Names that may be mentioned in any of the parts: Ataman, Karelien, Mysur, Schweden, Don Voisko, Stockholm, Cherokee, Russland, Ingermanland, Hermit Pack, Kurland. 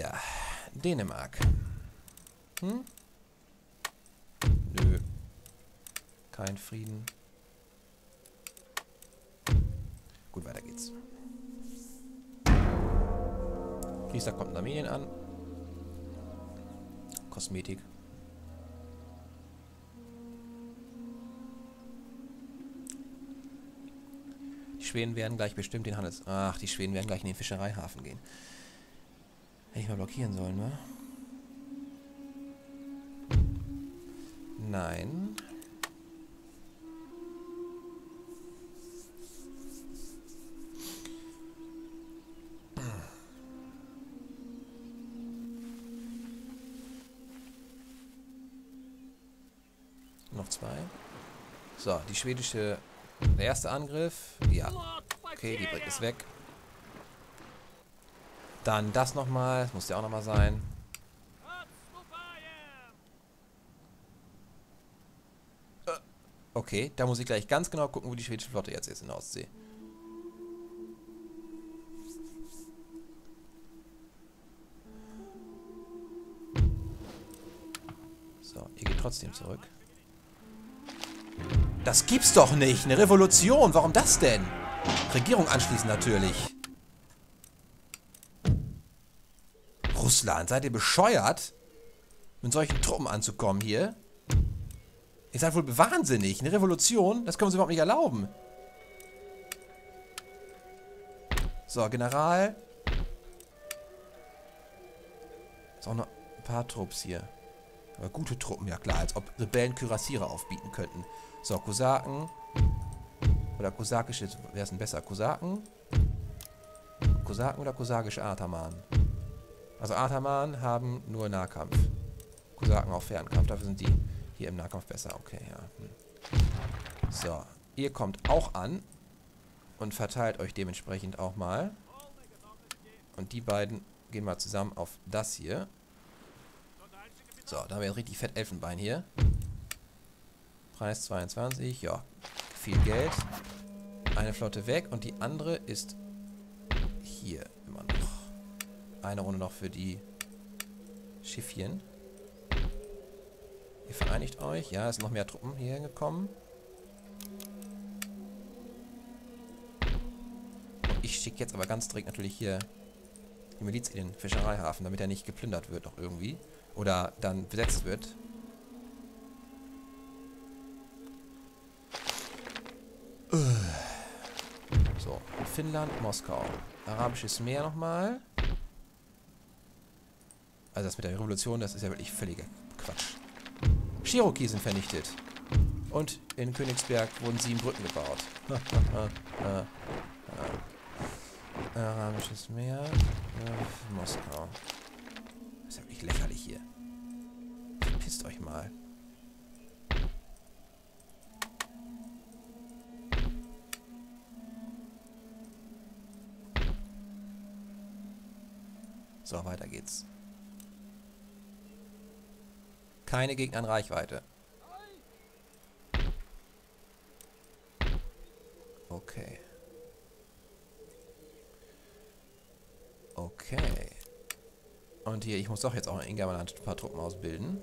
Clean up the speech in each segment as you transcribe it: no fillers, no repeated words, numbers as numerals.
wir? Dänemark. Hm? Nö. Kein Frieden. Gut, weiter geht's. Priester kommt in Armenien an. Kosmetik. Die Schweden werden gleich bestimmt den Handels... Ach, die Schweden werden gleich in den Fischereihafen gehen. Hätte ich mal blockieren sollen, ne? Nein. Noch zwei. So, die schwedische... Der erste Angriff. Ja. Okay, die Brücke ist weg. Dann das nochmal. Das muss ja auch nochmal sein. Okay, da muss ich gleich ganz genau gucken, wo die schwedische Flotte jetzt ist in der Ostsee. So, ihr geht trotzdem zurück. Das gibt's doch nicht. Eine Revolution. Warum das denn? Regierung anschließen natürlich. Russland, seid ihr bescheuert? Mit solchen Truppen anzukommen hier? Ihr seid wohl wahnsinnig. Eine Revolution? Das können wir uns überhaupt nicht erlauben. So, General. Ist auch noch ein paar Trupps hier. Aber gute Truppen, ja klar. Als ob Rebellen Kürassiere aufbieten könnten. So, Kosaken. Oder kosakische, wer ist denn besser? Kosaken? Kosaken oder kosakische Ataman? Also Ataman haben nur Nahkampf. Kosaken auch Fernkampf. Dafür sind die hier im Nahkampf besser. Okay, ja. Hm. So, ihr kommt auch an. Und verteilt euch dementsprechend auch mal. Und die beiden gehen mal zusammen auf das hier. So, da haben wir jetzt richtig fett Elfenbein hier. Preis 22, ja, viel Geld. Eine Flotte weg und die andere ist hier immer noch. Eine Runde noch für die Schiffchen. Ihr vereinigt euch. Ja, es sind noch mehr Truppen hier gekommen. Und ich schicke jetzt aber ganz direkt natürlich hier die Miliz in den Fischereihafen, damit er nicht geplündert wird noch irgendwie. Oder dann besetzt wird. So, Finnland, Moskau. Arabisches Meer nochmal. Also das mit der Revolution, das ist ja wirklich völliger Quatsch. Cherokee sind vernichtet. Und in Königsberg wurden 7 Brücken gebaut. Arabisches Meer, Moskau. Das ist ja wirklich lächerlich hier. Verpisst euch mal. So, weiter geht's. Keine Gegner in Reichweite. Okay. Okay. Und hier, ich muss doch jetzt auch in Ingermanland ein paar Truppen ausbilden.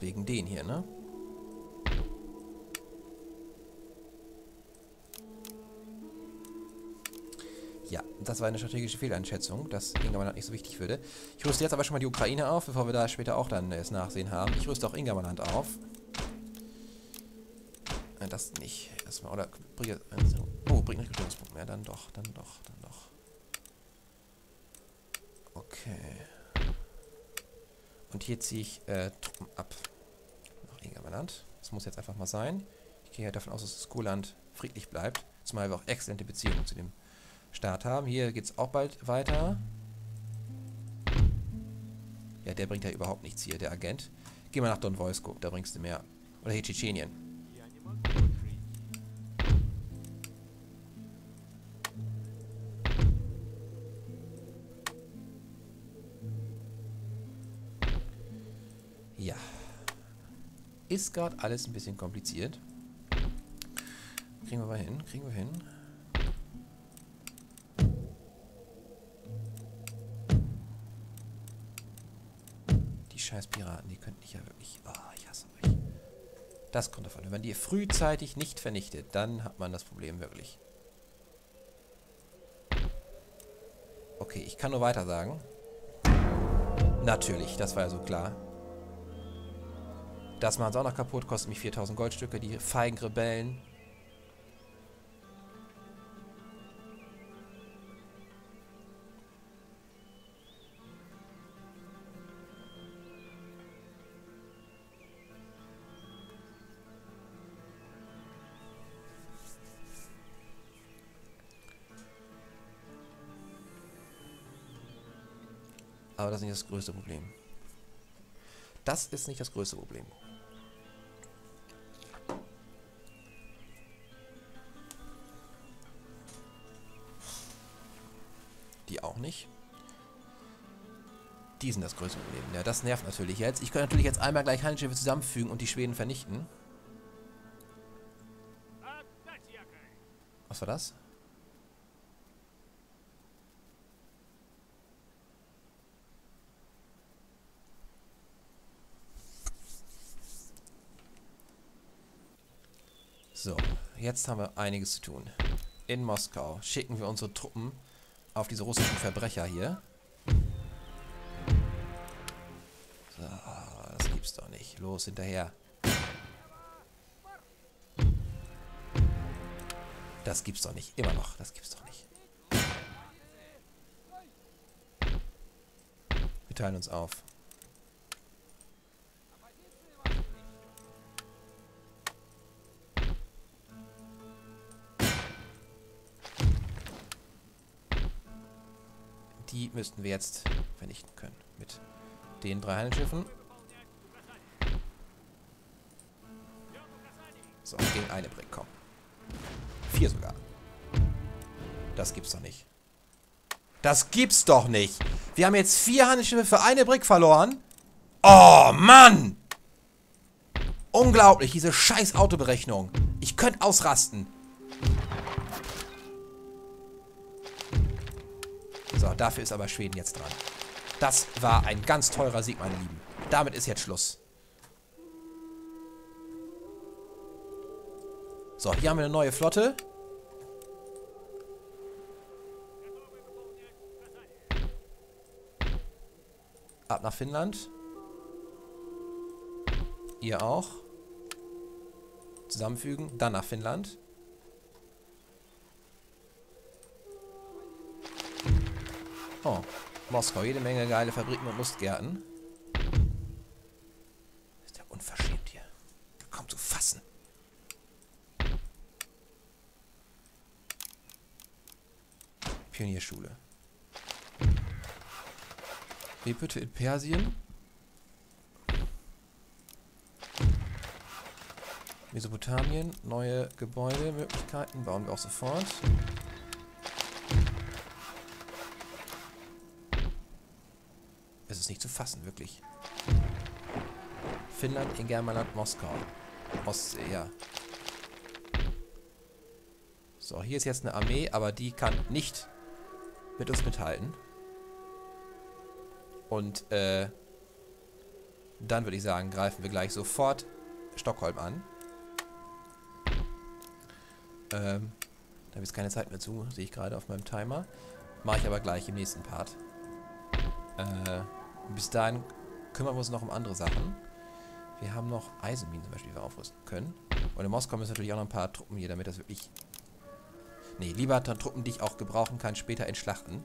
Wegen den hier, ne? Ja, das war eine strategische Fehleinschätzung, dass Ingermanland nicht so wichtig würde. Ich rüste jetzt aber schon mal die Ukraine auf, bevor wir da später auch dann das Nachsehen haben. Ich rüste auch Ingermanland auf. Nein, das nicht. Erstmal, oder? Oh, bringt nicht Geduldespunkt mehr. Dann doch, dann doch, dann doch. Okay. Und hier ziehe ich Truppen ab. Nach Ingermanland. Das muss jetzt einfach mal sein. Ich gehe ja davon aus, dass das Kurland friedlich bleibt. Zumal wir auch exzellente Beziehungen zu dem Staat haben. Hier geht es auch bald weiter. Ja, der bringt ja überhaupt nichts hier, der Agent. Geh mal nach Don Voisko, da bringst du mehr. Oder hier Tschetschenien. Ist gerade alles ein bisschen kompliziert. Kriegen wir mal hin, kriegen wir hin. Die scheiß Piraten, die könnten dich ja wirklich... Oh, ich hasse euch. Das kommt davon. Wenn man die frühzeitig nicht vernichtet, dann hat man das Problem wirklich. Okay, ich kann nur weiter sagen. Natürlich, das war ja so klar. Das machen sie auch noch kaputt, kostet mich 4000 Goldstücke, die feigen Rebellen. Aber das ist nicht das größte Problem. Das ist nicht das größte Problem. Die auch nicht. Die sind das größte Problem. Ja, das nervt natürlich jetzt. Ich könnte natürlich jetzt einmal gleich Handelsschiffe zusammenfügen und die Schweden vernichten. Was war das? So, jetzt haben wir einiges zu tun. In Moskau schicken wir unsere Truppen auf diese russischen Verbrecher hier. So, das gibt's doch nicht. Los, hinterher. Das gibt's doch nicht. Immer noch. Das gibt's doch nicht. Wir teilen uns auf. Die müssten wir jetzt vernichten können mit den 3 Handelsschiffen. So, gegen eine Brick, komm. 4 sogar. Das gibt's doch nicht. Das gibt's doch nicht! Wir haben jetzt 4 Handelsschiffe für eine Brick verloren. Oh, Mann! Unglaublich, diese scheiß Autoberechnung. Ich könnte ausrasten. Dafür ist aber Schweden jetzt dran. Das war ein ganz teurer Sieg, meine Lieben. Damit ist jetzt Schluss. So, hier haben wir eine neue Flotte. Ab nach Finnland. Ihr auch. Zusammenfügen, dann nach Finnland. Oh, Moskau, jede Menge geile Fabriken und Lustgärten. Ist ja unverschämt hier. Kaum zu fassen. Pionierschule. Lebhütte in Persien. Mesopotamien, neue Gebäudemöglichkeiten bauen wir auch sofort. Es ist nicht zu fassen, wirklich. Finnland, Ingermanland, Moskau. Ostsee, ja. So, hier ist jetzt eine Armee, aber die kann nicht mit uns mithalten. Und, dann würde ich sagen, greifen wir gleich sofort Stockholm an. Da habe ich keine Zeit mehr zu, sehe ich gerade auf meinem Timer. Mache ich aber gleich im nächsten Part. Bis dahin kümmern wir uns noch um andere Sachen. Wir haben noch Eisenminen zum Beispiel, die wir aufrüsten können. Und in Moskau müssen natürlich auch noch ein paar Truppen hier, damit das wirklich... Nee, lieber dann Truppen, die ich auch gebrauchen kann, später in Schlachten.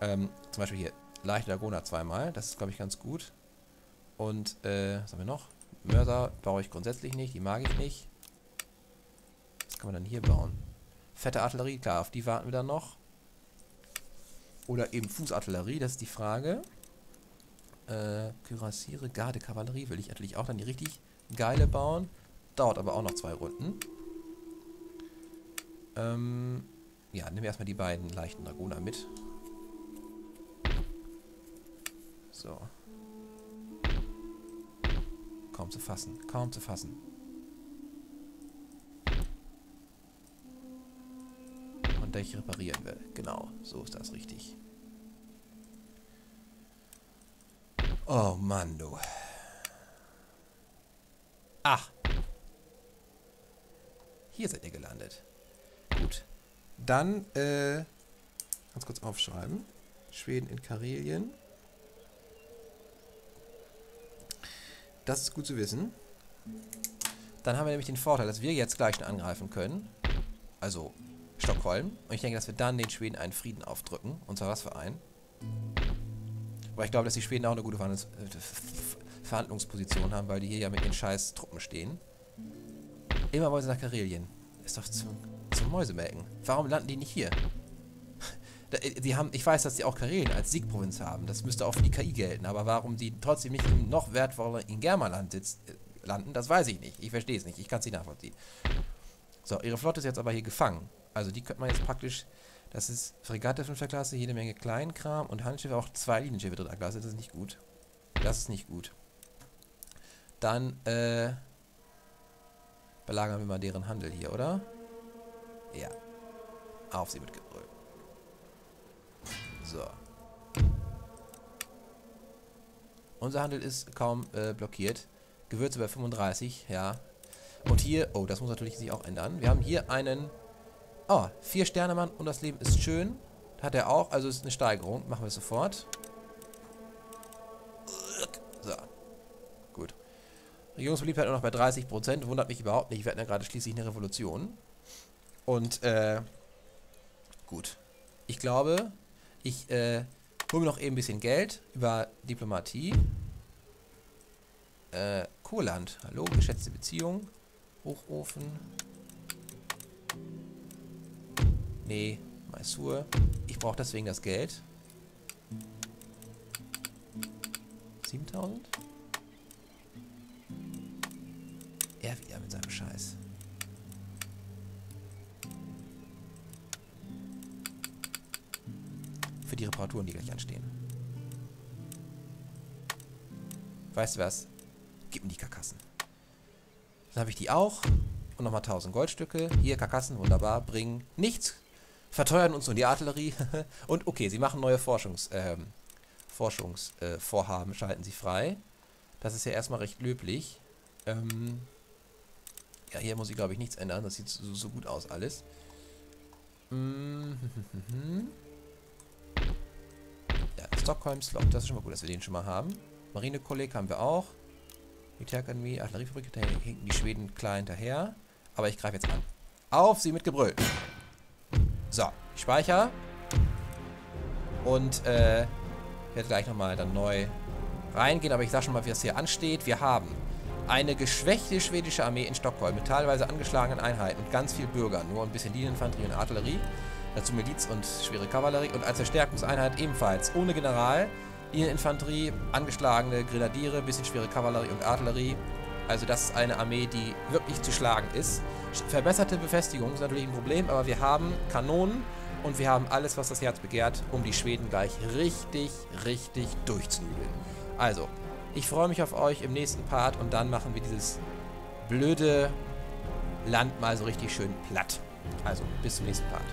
Zum Beispiel hier, Leiche Dagona zweimal. Das ist, glaube ich, ganz gut. Und, was haben wir noch? Mörser baue ich grundsätzlich nicht, die mag ich nicht. Was kann man dann hier bauen? Fette Artillerie, klar, auf die warten wir dann noch. Oder eben Fußartillerie, das ist die Frage. Kürassiere, Gardekavallerie will ich natürlich auch dann die richtig geile bauen. Dauert aber auch noch 2 Runden. Ja, nehmen wir erstmal die beiden leichten Dragoner mit. So. kaum zu fassen, kaum zu fassen. Und der ich reparieren will. Genau, so ist das richtig. Oh Mann, du. Ach. Hier seid ihr gelandet. Gut. Dann, ganz kurz aufschreiben. Schweden in Karelien. Das ist gut zu wissen. Dann haben wir nämlich den Vorteil, dass wir jetzt gleich angreifen können. Also Stockholm. Und ich denke, dass wir dann den Schweden einen Frieden aufdrücken. Und zwar was für einen? Aber ich glaube, dass die Schweden auch eine gute Verhandlungsposition haben, weil die hier ja mit den scheiß Truppen stehen. Immer wollen sie nach Karelien. Ist doch zum Mäusemelken. Warum landen die nicht hier? Die haben, ich weiß, dass die auch Karelien als Siegprovinz haben. Das müsste auch für die KI gelten. Aber warum die trotzdem nicht im noch wertvolleren Ingermanland landen, das weiß ich nicht. Ich verstehe es nicht. Ich kann es nicht nachvollziehen. So, ihre Flotte ist jetzt aber hier gefangen. Also die könnte man jetzt praktisch... Das ist Fregatte 5. Klasse, jede Menge Kleinkram und Handschiffe, auch 2 Linienschiffe 3. Klasse. Das ist nicht gut. Das ist nicht gut. Dann, belagern wir mal deren Handel hier, oder? Ja. Auf sie mit Gebrüll. So. Unser Handel ist kaum blockiert. Gewürze bei 35, ja. Und hier, oh, das muss natürlich sich auch ändern. Wir haben hier einen, oh, 4-Sterne-Mann und das Leben ist schön. Hat er auch, also ist eine Steigerung. Machen wir es sofort. So. Gut. Regierungsbeliebtheit nur noch bei 30%. Wundert mich überhaupt nicht. Wir hatten ja gerade schließlich eine Revolution. Und, gut. Ich glaube, ich, hole mir noch eben ein bisschen Geld über Diplomatie. Kurland. Hallo, geschätzte Beziehung. Hochofen. Nee, Mysur. Ich brauche deswegen das Geld. 7.000? Er wieder mit seinem Scheiß. Für die Reparaturen, die gleich anstehen. Weißt du was? Gib mir die Karkassen. Dann habe ich die auch. Und nochmal 1000 Goldstücke. Hier, Karkassen, wunderbar. Bringen nichts. Verteuern uns nur die Artillerie. Und okay, sie machen neue Forschungsvorhaben, schalten sie frei. Das ist ja erstmal recht löblich. Ja, hier muss ich, glaube ich, nichts ändern. Das sieht so gut aus alles. Ja, Stockholm-Slot, das ist schon mal gut, dass wir den schon mal haben. Marinekolleg haben wir auch. Militärkademie, Artilleriefabrik, da hinken die Schweden klar hinterher. Aber ich greife jetzt an. Auf sie mit Gebrüll! So, ich speichere. Und werde gleich nochmal dann neu reingehen. Aber ich sage schon mal, wie das hier ansteht. Wir haben eine geschwächte schwedische Armee in Stockholm mit teilweise angeschlagenen Einheiten und ganz viel Bürger. Nur ein bisschen Linieninfanterie und Artillerie. Dazu Miliz und schwere Kavallerie. Und als Verstärkungseinheit ebenfalls ohne General, Linieninfanterie, angeschlagene Grenadiere, bisschen schwere Kavallerie und Artillerie. Also das ist eine Armee, die wirklich zu schlagen ist. Verbesserte Befestigung ist natürlich ein Problem, aber wir haben Kanonen und wir haben alles, was das Herz begehrt, um die Schweden gleich richtig, richtig durchzunudeln. Also, ich freue mich auf euch im nächsten Part und dann machen wir dieses blöde Land mal so richtig schön platt. Also, bis zum nächsten Part.